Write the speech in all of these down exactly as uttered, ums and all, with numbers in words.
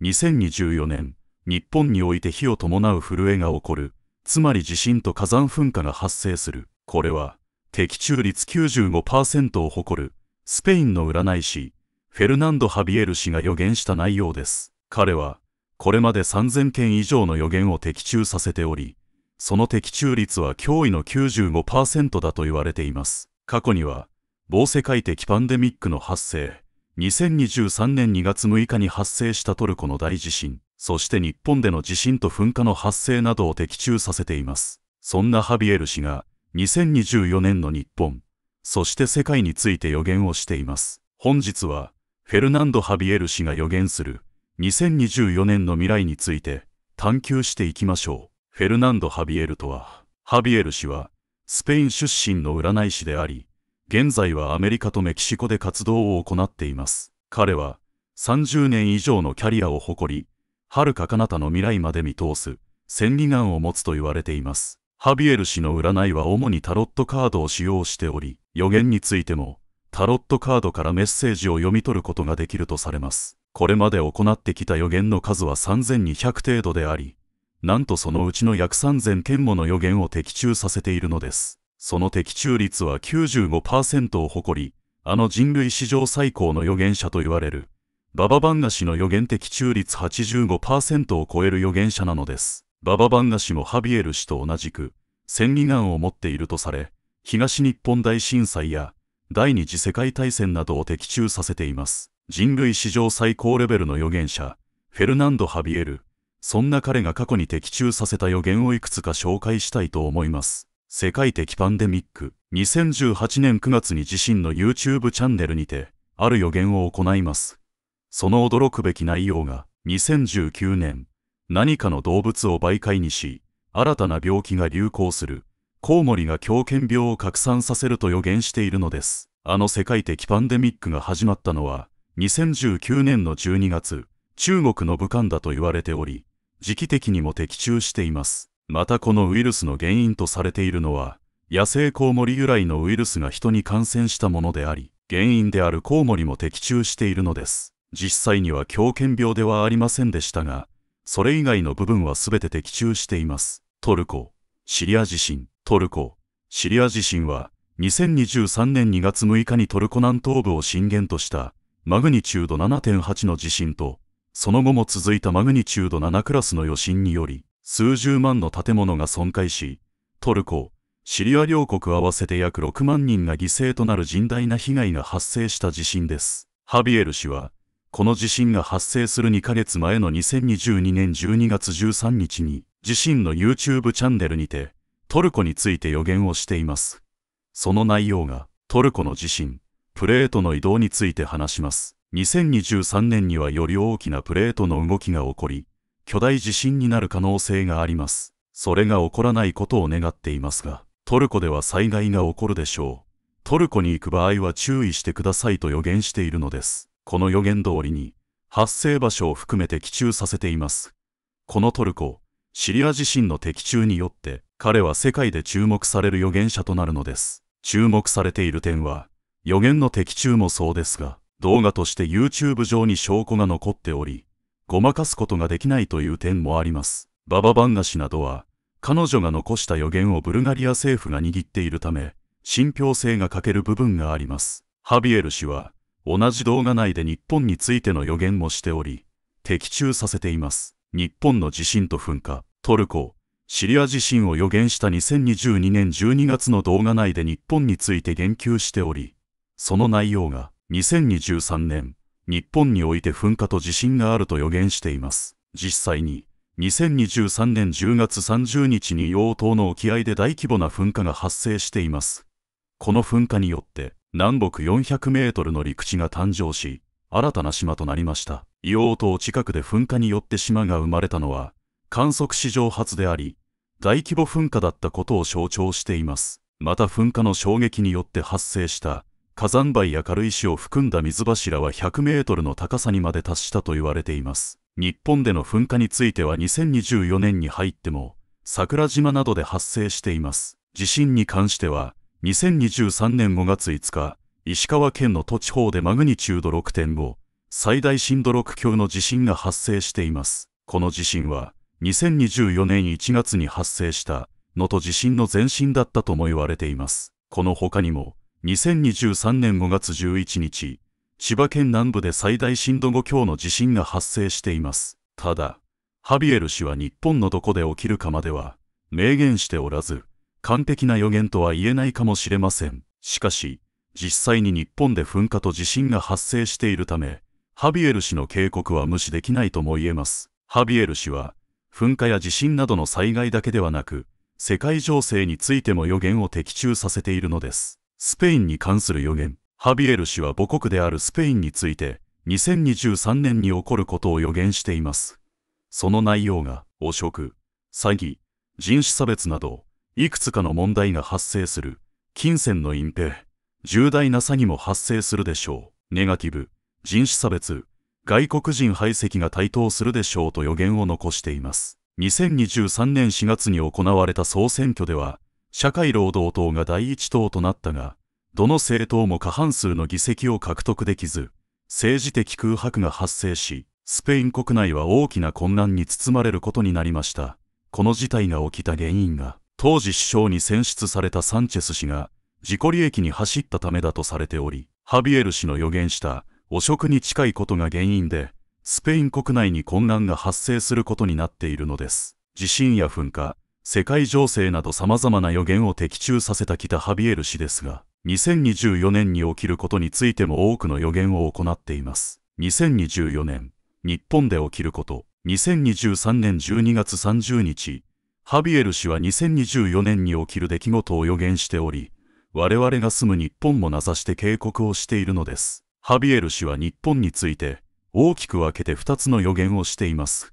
にせんにじゅうよねん、日本において火を伴う震えが起こる、つまり地震と火山噴火が発生する。これは、的中率 きゅうじゅうごパーセント を誇る、スペインの占い師、フェルナンド・ハビエル氏が予言した内容です。彼は、これまでさんぜんけん以上の予言を的中させており、その的中率は驚異の きゅうじゅうごパーセント だと言われています。過去には、某世界的パンデミックの発生、にせんにじゅうさんねんにがつむいかに発生したトルコの大地震、そして日本での地震と噴火の発生などを的中させています。そんなハビエル氏が、にせんにじゅうよねんの日本、そして世界について予言をしています。本日は、フェルナンド・ハビエル氏が予言する、にせんにじゅうよねんの未来について、探求していきましょう。フェルナンド・ハビエルとは、ハビエル氏は、スペイン出身の占い師であり、現在はアメリカとメキシコで活動を行っています。彼は、さんじゅうねん以上のキャリアを誇り、遥か彼方の未来まで見通す、千里眼を持つと言われています。ハビエル氏の占いは主にタロットカードを使用しており、予言についても、タロットカードからメッセージを読み取ることができるとされます。これまで行ってきた予言の数はさんぜんにひゃく程度であり、なんとそのうちの約さんぜんけんもの予言を的中させているのです。その的中率は きゅうじゅうごパーセント を誇り、あの人類史上最高の予言者と言われる、ババ・バンガ氏の予言的中率 はちじゅうごパーセント を超える予言者なのです。ババ・バンガ氏もハビエル氏と同じく、千里眼を持っているとされ、東日本大震災や第二次世界大戦などを的中させています。人類史上最高レベルの予言者、フェルナンド・ハビエル。そんな彼が過去に的中させた予言をいくつか紹介したいと思います。世界的パンデミック。にせんじゅうはちねんくがつに自身の YouTube チャンネルにて、ある予言を行います。その驚くべき内容が、にせんじゅうきゅうねん、何かの動物を媒介にし、新たな病気が流行する。コウモリが狂犬病を拡散させると予言しているのです。あの世界的パンデミックが始まったのは、にせんじゅうきゅうねんのじゅうにがつ、中国の武漢だと言われており、時期的にも的中しています。またこのウイルスの原因とされているのは、野生コウモリ由来のウイルスが人に感染したものであり、原因であるコウモリも的中しているのです。実際には狂犬病ではありませんでしたが、それ以外の部分は全て的中しています。トルコ、シリア地震。トルコ、シリア地震は、にせんにじゅうさんねんにがつむいかにトルコ南東部を震源とした、マグニチュード ななてんはち の地震と、その後も続いたマグニチュードななクラスの余震により、数十万の建物が損壊し、トルコ、シリア両国合わせて約ろくまんにんが犠牲となる甚大な被害が発生した地震です。ハビエル氏は、この地震が発生するにかげつまえのにせんにじゅうにねんじゅうにがつじゅうさんにちに、自身の YouTube チャンネルにて、トルコについて予言をしています。その内容が、トルコの地震、プレートの移動について話します。にせんにじゅうさんねんにはより大きなプレートの動きが起こり、巨大地震になる可能性があります。それが起こらないことを願っていますが、トルコでは災害が起こるでしょう。トルコに行く場合は注意してくださいと予言しているのです。この予言通りに、発生場所を含め的中させています。このトルコ、シリア地震の的中によって、彼は世界で注目される予言者となるのです。注目されている点は、予言の的中もそうですが、動画として YouTube 上に証拠が残っており、ごまかすことができないという点もあります。ババ・バンガ氏などは、彼女が残した予言をブルガリア政府が握っているため、信憑性が欠ける部分があります。ハビエル氏は、同じ動画内で日本についての予言もしており、的中させています。日本の地震と噴火、トルコ、シリア地震を予言したにせんにじゅうにねんじゅうにがつの動画内で日本について言及しており、その内容がにせんにじゅうさんねん、日本において噴火と地震があると予言しています。実際に、にせんにじゅうさんねんじゅうがつさんじゅうにちに硫黄島の沖合で大規模な噴火が発生しています。この噴火によって、南北よんひゃくメートルの陸地が誕生し、新たな島となりました。硫黄島近くで噴火によって島が生まれたのは、観測史上初であり、大規模噴火だったことを象徴しています。また噴火の衝撃によって発生した火山灰や軽石を含んだ水柱はひゃくメートルの高さにまで達したと言われています。日本での噴火についてはにせんにじゅうよねんに入っても、桜島などで発生しています。地震に関しては、にせんにじゅうさんねんごがついつか、石川県の土地方でマグニチュード ろくてんご、最大震度ろく強の地震が発生しています。この地震は、にせんにじゅうよねんいちがつに発生した能登地震の前身だったとも言われています。この他にも、にせんにじゅうさんねんごがつじゅういちにち、千葉県南部で最大震度ご強の地震が発生しています。ただ、ハビエル氏は日本のどこで起きるかまでは、明言しておらず、完璧な予言とは言えないかもしれません。しかし、実際に日本で噴火と地震が発生しているため、ハビエル氏の警告は無視できないとも言えます。ハビエル氏は、噴火や地震などの災害だけではなく、世界情勢についても予言を的中させているのです。スペインに関する予言。ハビエル氏は母国であるスペインについて、にせんにじゅうさんねんに起こることを予言しています。その内容が、汚職、詐欺、人種差別など、いくつかの問題が発生する、金銭の隠蔽、重大な詐欺も発生するでしょう。ネガティブ、人種差別、外国人排斥が台頭するでしょうと予言を残しています。にせんにじゅうさんねんしがつに行われた総選挙では、社会労働党が第一党となったが、どの政党も過半数の議席を獲得できず、政治的空白が発生し、スペイン国内は大きな混乱に包まれることになりました。この事態が起きた原因が、当時首相に選出されたサンチェス氏が、自己利益に走ったためだとされており、ハビエル氏の予言した汚職に近いことが原因で、スペイン国内に混乱が発生することになっているのです。地震や噴火、世界情勢など様々な予言を的中させた北ハビエル氏ですが、にせんにじゅうよねんに起きることについても多くの予言を行っています。にせんにじゅうよねん、日本で起きること。にせんにじゅうさんねんじゅうにがつさんじゅうにち、ハビエル氏はにせんにじゅうよねんに起きる出来事を予言しており、我々が住む日本も名指して警告をしているのです。ハビエル氏は日本について大きく分けてふたつの予言をしています。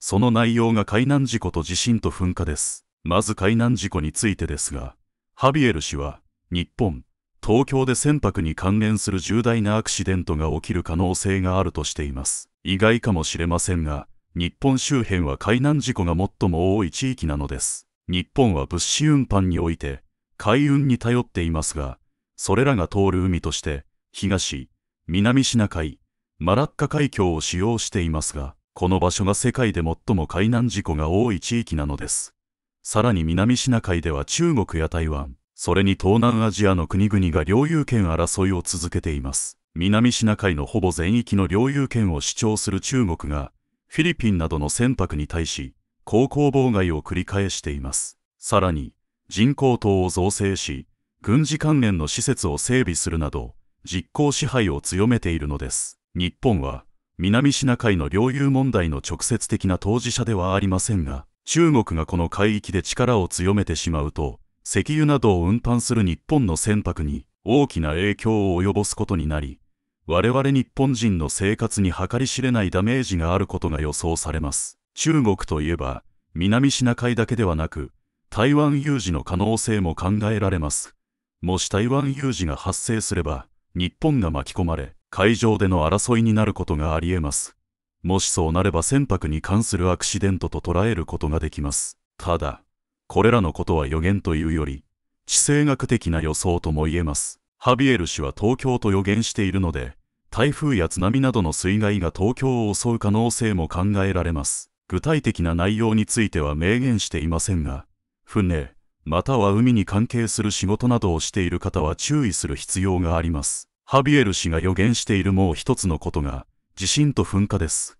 その内容が海難事故と地震と噴火です。まず海難事故についてですが、ハビエル氏は日本、東京で船舶に関連する重大なアクシデントが起きる可能性があるとしています。意外かもしれませんが、日本周辺は海難事故が最も多い地域なのです。日本は物資運搬において海運に頼っていますが、それらが通る海として、東、南シナ海、マラッカ海峡を使用していますが、この場所が世界で最も海難事故が多い地域なのです。さらに南シナ海では中国や台湾、それに東南アジアの国々が領有権争いを続けています。南シナ海のほぼ全域の領有権を主張する中国が、フィリピンなどの船舶に対し、航行妨害を繰り返しています。さらに、人工島を造成し、軍事関連の施設を整備するなど、実効支配を強めているのです。日本は、南シナ海の領有問題の直接的な当事者ではありませんが、中国がこの海域で力を強めてしまうと、石油などを運搬する日本の船舶に大きな影響を及ぼすことになり、我々日本人の生活に計り知れないダメージがあることが予想されます。中国といえば、南シナ海だけではなく、台湾有事の可能性も考えられます。もし台湾有事が発生すれば、日本が巻き込まれ、海上での争いになることがあり得ます。もしそうなれば船舶に関するアクシデントと捉えることができます。ただ、これらのことは予言というより、地政学的な予想とも言えます。ハビエル氏は東京と予言しているので、台風や津波などの水害が東京を襲う可能性も考えられます。具体的な内容については明言していませんが、船、または海に関係する仕事などをしている方は注意する必要があります。ハビエル氏が予言しているもう一つのことが、地震と噴火です。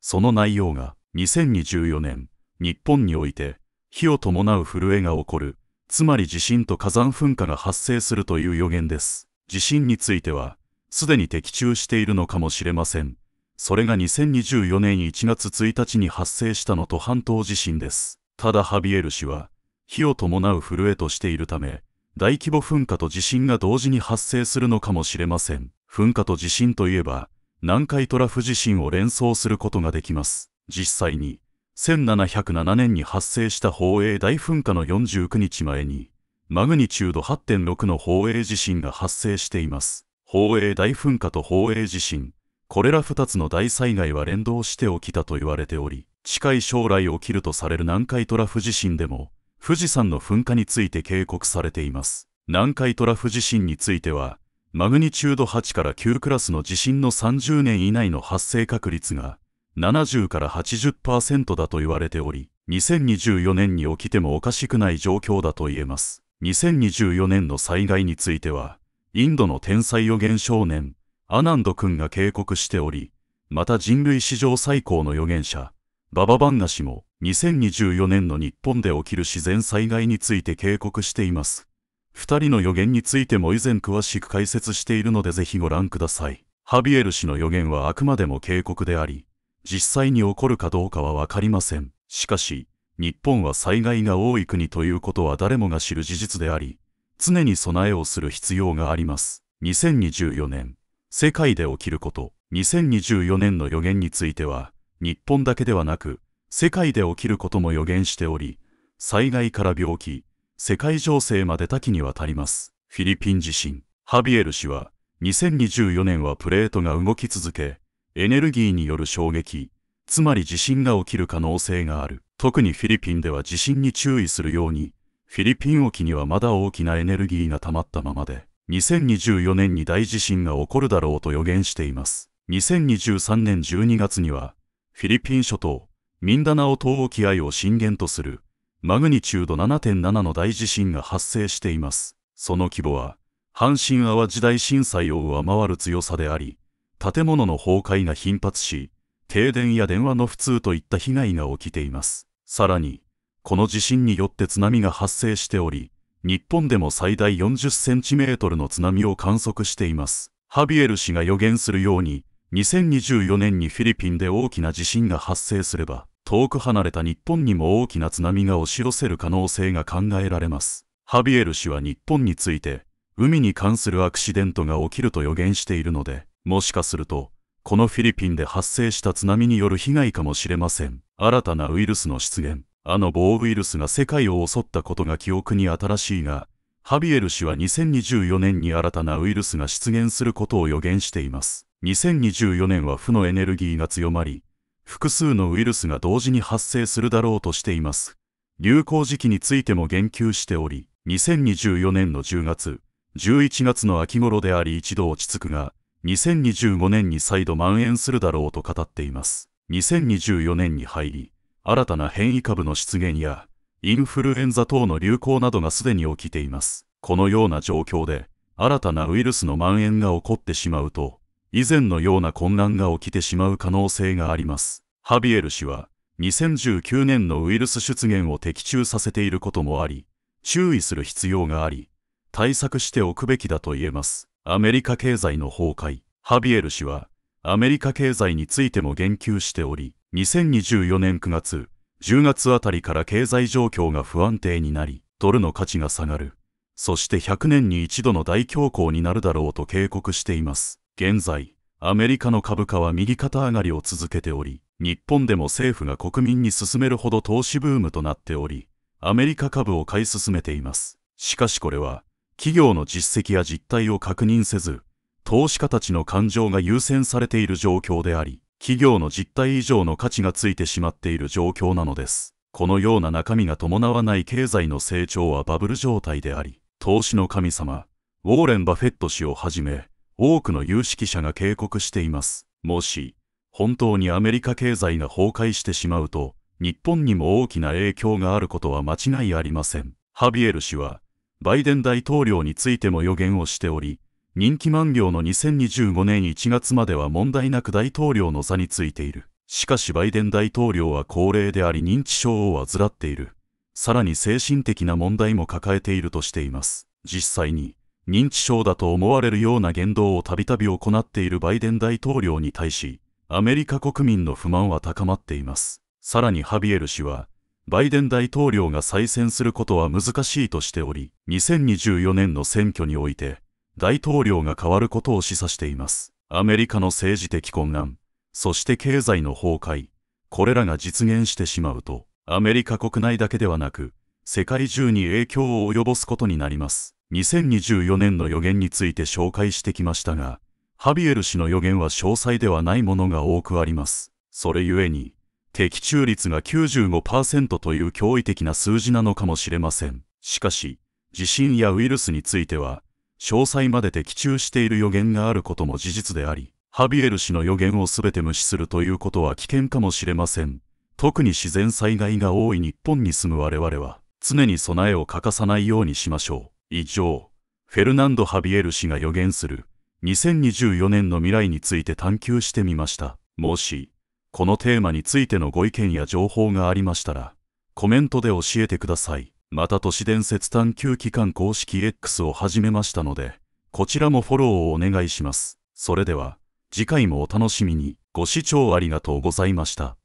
その内容が、にせんにじゅうよねん、日本において、火を伴う震えが起こる。つまり地震と火山噴火が発生するという予言です。地震については、すでに的中しているのかもしれません。それがにせんにじゅうよねんいちがつついたちに発生した能登半島地震です。ただハビエル氏は、火を伴う震えとしているため、大規模噴火と地震が同時に発生するのかもしれません。噴火と地震といえば、南海トラフ地震を連想することができます。実際に、せんななひゃくななねんに発生した宝永大噴火のよんじゅうくにちまえに、マグニチュード はってんろく の宝永地震が発生しています。宝永大噴火と宝永地震、これらふたつの大災害は連動して起きたと言われており、近い将来起きるとされる南海トラフ地震でも、富士山の噴火について警告されています。南海トラフ地震については、マグニチュードはちからきゅうクラスの地震のさんじゅうねん以内の発生確率がななじゅうからはちじゅっパーセント だと言われており、にせんにじゅうよねんに起きてもおかしくない状況だと言えます。にせんにじゅうよねんの災害については、インドの天才予言少年、アナンド君が警告しており、また人類史上最高の予言者、ババ・バンガ氏も、にせんにじゅうよねんの日本で起きる自然災害について警告しています。二人の予言についても以前詳しく解説しているのでぜひご覧ください。ハビエル氏の予言はあくまでも警告であり、実際に起こるかどうかはわかりません。しかし、日本は災害が多い国ということは誰もが知る事実であり、常に備えをする必要があります。にせんにじゅうよねん、世界で起きること。にせんにじゅうよねんの予言については、日本だけではなく、世界で起きることも予言しており、災害から病気、世界情勢まで多岐にわたります。フィリピン地震。ハビエル氏は、にせんにじゅうよねんはプレートが動き続け、エネルギーによる衝撃、つまり地震が起きる可能性がある。特にフィリピンでは地震に注意するように、フィリピン沖にはまだ大きなエネルギーが溜まったままで、にせんにじゅうよねんに大地震が起こるだろうと予言しています。にせんにじゅうさんねんじゅうにがつには、フィリピン諸島、ミンダナオ島沖合を震源とする、マグニチュード ななてんなな の大地震が発生しています。その規模は、阪神・淡路大震災を上回る強さであり、建物の崩壊が頻発し、停電や電話の不通といった被害が起きています。さらに、この地震によって津波が発生しており、日本でも最大よんじゅっセンチメートルの津波を観測しています。ハビエル氏が予言するように、にせんにじゅうよねんにフィリピンで大きな地震が発生すれば、遠く離れた日本にも大きな津波が押し寄せる可能性が考えられます。ハビエル氏は日本について、海に関するアクシデントが起きると予言しているので、もしかすると、このフィリピンで発生した津波による被害かもしれません。新たなウイルスの出現。あの某ウイルスが世界を襲ったことが記憶に新しいが、ハビエル氏はにせんにじゅうよねんに新たなウイルスが出現することを予言しています。にせんにじゅうよねんは負のエネルギーが強まり、複数のウイルスが同時に発生するだろうとしています。流行時期についても言及しており、にせんにじゅうよねんのじゅうがつ、じゅういちがつの秋頃であり一度落ち着くが、にせんにじゅうごねんに再度蔓延するだろうと語っています。にせんにじゅうよねんに入り、新たな変異株の出現や、インフルエンザ等の流行などがすでに起きています。このような状況で、新たなウイルスの蔓延が起こってしまうと、以前のような混乱が起きてしまう可能性があります。ハビエル氏は、にせんじゅうきゅうねんのウイルス出現を的中させていることもあり、注意する必要があり、対策しておくべきだと言えます。アメリカ経済の崩壊。ハビエル氏は、アメリカ経済についても言及しており、にせんにじゅうよねんくがつ、じゅうがつあたりから経済状況が不安定になり、ドルの価値が下がる。そしてひゃくねんに一度の大恐慌になるだろうと警告しています。現在、アメリカの株価は右肩上がりを続けており、日本でも政府が国民に勧めるほど投資ブームとなっており、アメリカ株を買い進めています。しかしこれは、企業の実績や実態を確認せず、投資家たちの感情が優先されている状況であり、企業の実態以上の価値がついてしまっている状況なのです。このような中身が伴わない経済の成長はバブル状態であり、投資の神様、ウォーレン・バフェット氏をはじめ、多くの有識者が警告しています。もし、本当にアメリカ経済が崩壊してしまうと、日本にも大きな影響があることは間違いありません。ハビエル氏は、バイデン大統領についても予言をしており、任期満了のにせんにじゅうごねんいちがつまでは問題なく大統領の座についている。しかしバイデン大統領は高齢であり認知症を患っている。さらに精神的な問題も抱えているとしています。実際に、認知症だと思われるような言動をたびたび行っているバイデン大統領に対し、アメリカ国民の不満は高まっています。さらにハビエル氏は、バイデン大統領が再選することは難しいとしており、にせんにじゅうよねんの選挙において、大統領が変わることを示唆しています。アメリカの政治的混乱、そして経済の崩壊、これらが実現してしまうと、アメリカ国内だけではなく、世界中に影響を及ぼすことになります。にせんにじゅうよねんの予言について紹介してきましたが、ハビエル氏の予言は詳細ではないものが多くあります。それゆえに、的中率が きゅうじゅうごパーセント という驚異的な数字なのかもしれません。しかし、地震やウイルスについては、詳細まで的中している予言があることも事実であり、ハビエル氏の予言を全て無視するということは危険かもしれません。特に自然災害が多い日本に住む我々は、常に備えを欠かさないようにしましょう。以上、フェルナンド・ハビエル氏が予言するにせんにじゅうよねんの未来について探求してみました。もし、このテーマについてのご意見や情報がありましたら、コメントで教えてください。また都市伝説探求機関公式 エックス を始めましたので、こちらもフォローをお願いします。それでは、次回もお楽しみに。ご視聴ありがとうございました。